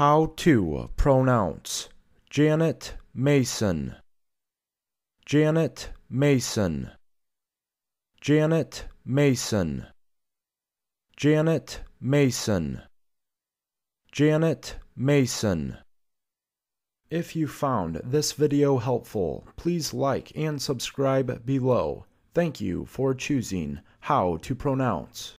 How to Pronounce, Janet Mason. Janet Mason. Janet Mason. Janet Mason. Janet Mason. If you found this video helpful, please like and subscribe below. Thank you for choosing How to Pronounce.